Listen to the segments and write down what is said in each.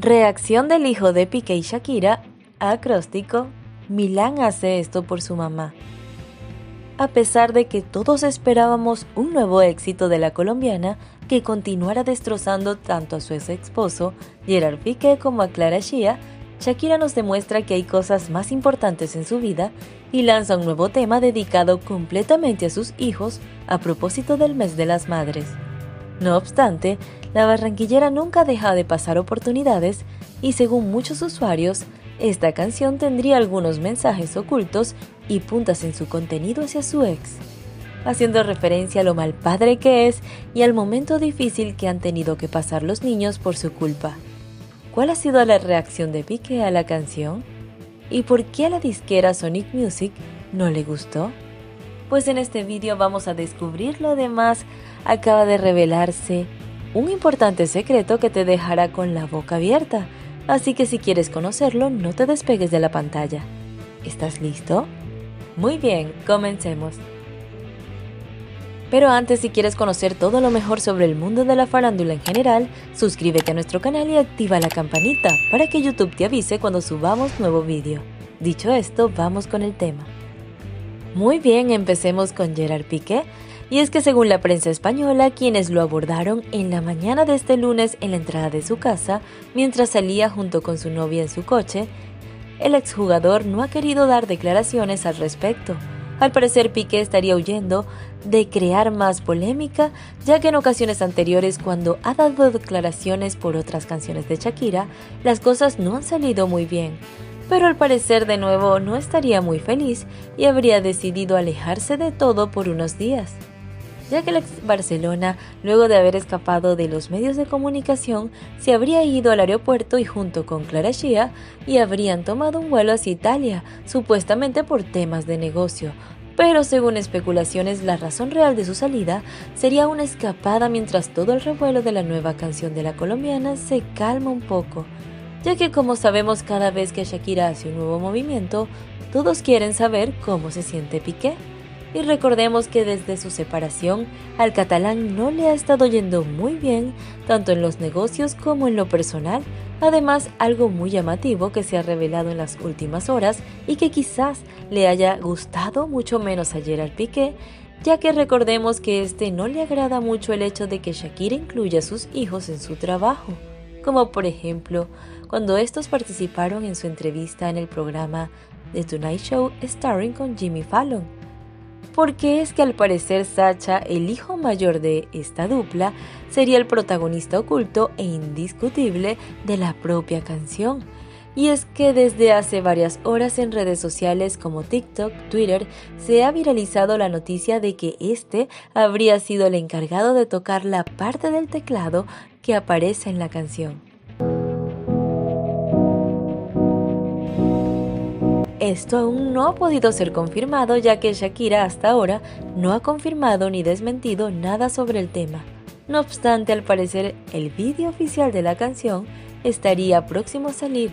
Reacción del hijo de Piqué y Shakira a Acróstico, Milan hace esto por su mamá. A pesar de que todos esperábamos un nuevo éxito de la colombiana que continuara destrozando tanto a su exesposo, Gerard Piqué, como a Clara Chía, Shakira nos demuestra que hay cosas más importantes en su vida y lanza un nuevo tema dedicado completamente a sus hijos a propósito del mes de las madres. No obstante, la barranquillera nunca deja de pasar oportunidades y según muchos usuarios, esta canción tendría algunos mensajes ocultos y puntas en su contenido hacia su ex, haciendo referencia a lo mal padre que es y al momento difícil que han tenido que pasar los niños por su culpa. ¿Cuál ha sido la reacción de Piqué a la canción? ¿Y por qué a la disquera Sonic Music no le gustó? Pues en este vídeo vamos a descubrir lo demás. Acaba de revelarse un importante secreto que te dejará con la boca abierta, así que si quieres conocerlo, no te despegues de la pantalla. ¿Estás listo? Muy bien, comencemos. Pero antes, si quieres conocer todo lo mejor sobre el mundo de la farándula en general, suscríbete a nuestro canal y activa la campanita para que YouTube te avise cuando subamos nuevo vídeo. Dicho esto, vamos con el tema. Muy bien, empecemos con Gerard Piqué. Y es que según la prensa española, quienes lo abordaron en la mañana de este lunes en la entrada de su casa, mientras salía junto con su novia en su coche, el exjugador no ha querido dar declaraciones al respecto. Al parecer, Piqué estaría huyendo de crear más polémica, ya que en ocasiones anteriores, cuando ha dado declaraciones por otras canciones de Shakira, las cosas no han salido muy bien. Pero al parecer de nuevo no estaría muy feliz y habría decidido alejarse de todo por unos días, ya que el ex Barcelona, luego de haber escapado de los medios de comunicación, se habría ido al aeropuerto y junto con Clara Chía y habrían tomado un vuelo hacia Italia, supuestamente por temas de negocio. Pero según especulaciones, la razón real de su salida sería una escapada mientras todo el revuelo de la nueva canción de la colombiana se calma un poco, ya que como sabemos, cada vez que Shakira hace un nuevo movimiento, todos quieren saber cómo se siente Piqué. Y recordemos que desde su separación, al catalán no le ha estado yendo muy bien, tanto en los negocios como en lo personal. Además, algo muy llamativo que se ha revelado en las últimas horas y que quizás le haya gustado mucho menos a Gerard Piqué, ya que recordemos que este no le agrada mucho el hecho de que Shakira incluya a sus hijos en su trabajo, como por ejemplo cuando estos participaron en su entrevista en el programa The Tonight Show Starring con Jimmy Fallon. Porque es que al parecer Sasha, el hijo mayor de esta dupla, sería el protagonista oculto e indiscutible de la propia canción. Y es que desde hace varias horas en redes sociales como TikTok, Twitter, se ha viralizado la noticia de que este habría sido el encargado de tocar la parte del teclado que aparece en la canción. Esto aún no ha podido ser confirmado, ya que Shakira hasta ahora no ha confirmado ni desmentido nada sobre el tema. No obstante, al parecer el vídeo oficial de la canción estaría próximo a salir,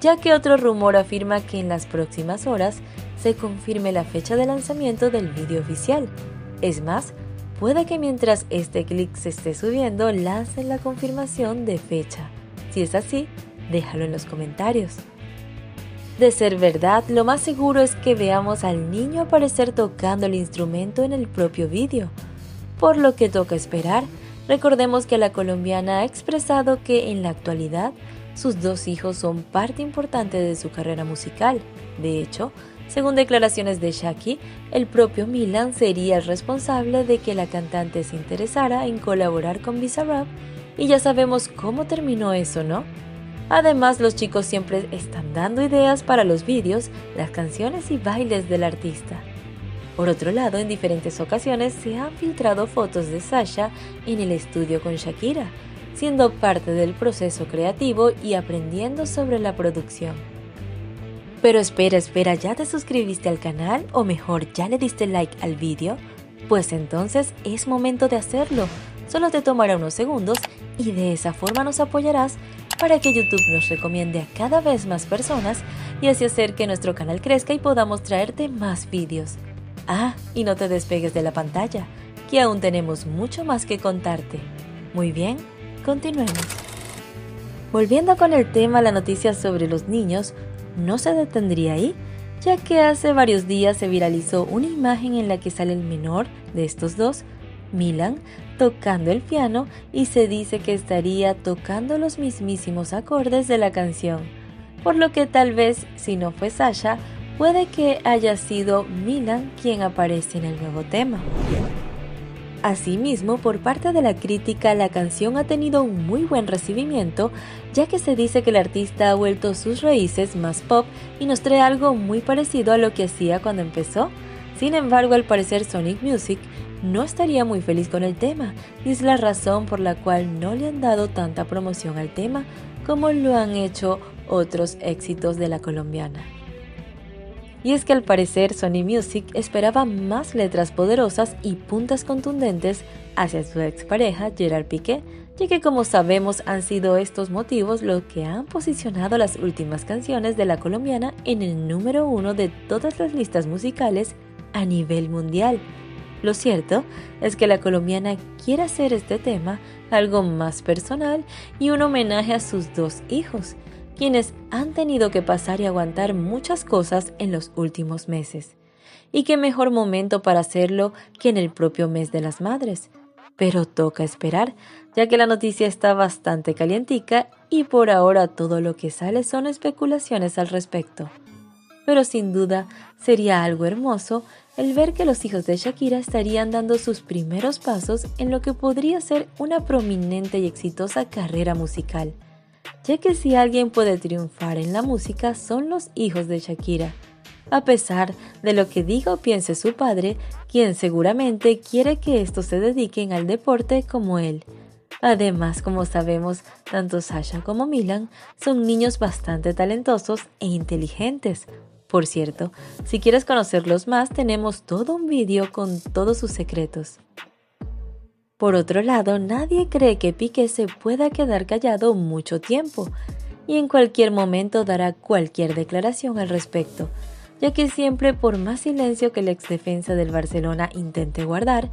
ya que otro rumor afirma que en las próximas horas se confirme la fecha de lanzamiento del vídeo oficial. Es más, puede que mientras este clip se esté subiendo lancen la confirmación de fecha. Si es así, déjalo en los comentarios. De ser verdad, lo más seguro es que veamos al niño aparecer tocando el instrumento en el propio vídeo, por lo que toca esperar. Recordemos que la colombiana ha expresado que en la actualidad sus dos hijos son parte importante de su carrera musical. De hecho, según declaraciones de Shakira, el propio Milan sería el responsable de que la cantante se interesara en colaborar con Bizarrap, y ya sabemos cómo terminó eso, ¿no? Además, los chicos siempre están dando ideas para los vídeos, las canciones y bailes del artista. Por otro lado, en diferentes ocasiones se han filtrado fotos de Sasha en el estudio con Shakira, siendo parte del proceso creativo y aprendiendo sobre la producción. Pero espera, ¿ya te suscribiste al canal? O mejor, ¿ya le diste like al vídeo? Pues entonces es momento de hacerlo. Solo te tomará unos segundos y de esa forma nos apoyarás para que YouTube nos recomiende a cada vez más personas y así hacer que nuestro canal crezca y podamos traerte más vídeos. Ah, y no te despegues de la pantalla, que aún tenemos mucho más que contarte. Muy bien, continuemos. Volviendo con el tema, la noticia sobre los niños no se detendría ahí, ya que hace varios días se viralizó una imagen en la que sale el menor de estos dos, Milan, tocando el piano, y se dice que estaría tocando los mismísimos acordes de la canción, por lo que tal vez, si no fue Sasha, puede que haya sido Milan quien aparece en el nuevo tema. Asimismo, por parte de la crítica, la canción ha tenido un muy buen recibimiento, ya que se dice que el artista ha vuelto sus raíces más pop y nos trae algo muy parecido a lo que hacía cuando empezó. Sin embargo, al parecer Sonic Music no estaría muy feliz con el tema, y es la razón por la cual no le han dado tanta promoción al tema como lo han hecho otros éxitos de la colombiana. Y es que al parecer Sony Music esperaba más letras poderosas y puntas contundentes hacia su expareja Gerard Piqué, ya que como sabemos han sido estos motivos los que han posicionado las últimas canciones de la colombiana en el número 1 de todas las listas musicales a nivel mundial. Lo cierto es que la colombiana quiere hacer este tema algo más personal y un homenaje a sus dos hijos, quienes han tenido que pasar y aguantar muchas cosas en los últimos meses. Y qué mejor momento para hacerlo que en el propio mes de las madres. Pero toca esperar, ya que la noticia está bastante calientica y por ahora todo lo que sale son especulaciones al respecto. Pero sin duda sería algo hermoso el ver que los hijos de Shakira estarían dando sus primeros pasos en lo que podría ser una prominente y exitosa carrera musical, ya que si alguien puede triunfar en la música son los hijos de Shakira, a pesar de lo que diga o piense su padre, quien seguramente quiere que estos se dediquen al deporte como él. Además, como sabemos, tanto Sasha como Milan son niños bastante talentosos e inteligentes. Por cierto, si quieres conocerlos más, tenemos todo un vídeo con todos sus secretos. Por otro lado, nadie cree que Piqué se pueda quedar callado mucho tiempo y en cualquier momento dará cualquier declaración al respecto, ya que siempre, por más silencio que el exdefensa del Barcelona intente guardar,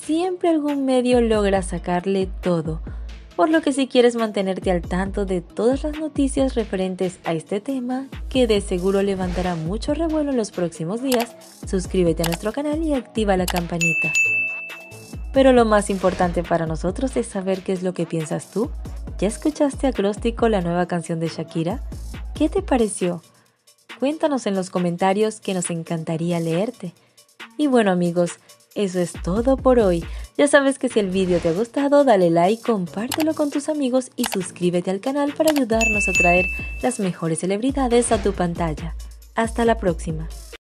siempre algún medio logra sacarle todo, por lo que si quieres mantenerte al tanto de todas las noticias referentes a este tema, que de seguro levantará mucho revuelo en los próximos días, suscríbete a nuestro canal y activa la campanita. Pero lo más importante para nosotros es saber qué es lo que piensas tú. ¿Ya escuchaste Acróstico, la nueva canción de Shakira? ¿Qué te pareció? Cuéntanos en los comentarios, que nos encantaría leerte. Y bueno amigos, eso es todo por hoy. Ya sabes que si el vídeo te ha gustado, dale like, compártelo con tus amigos y suscríbete al canal para ayudarnos a traer las mejores celebridades a tu pantalla. Hasta la próxima.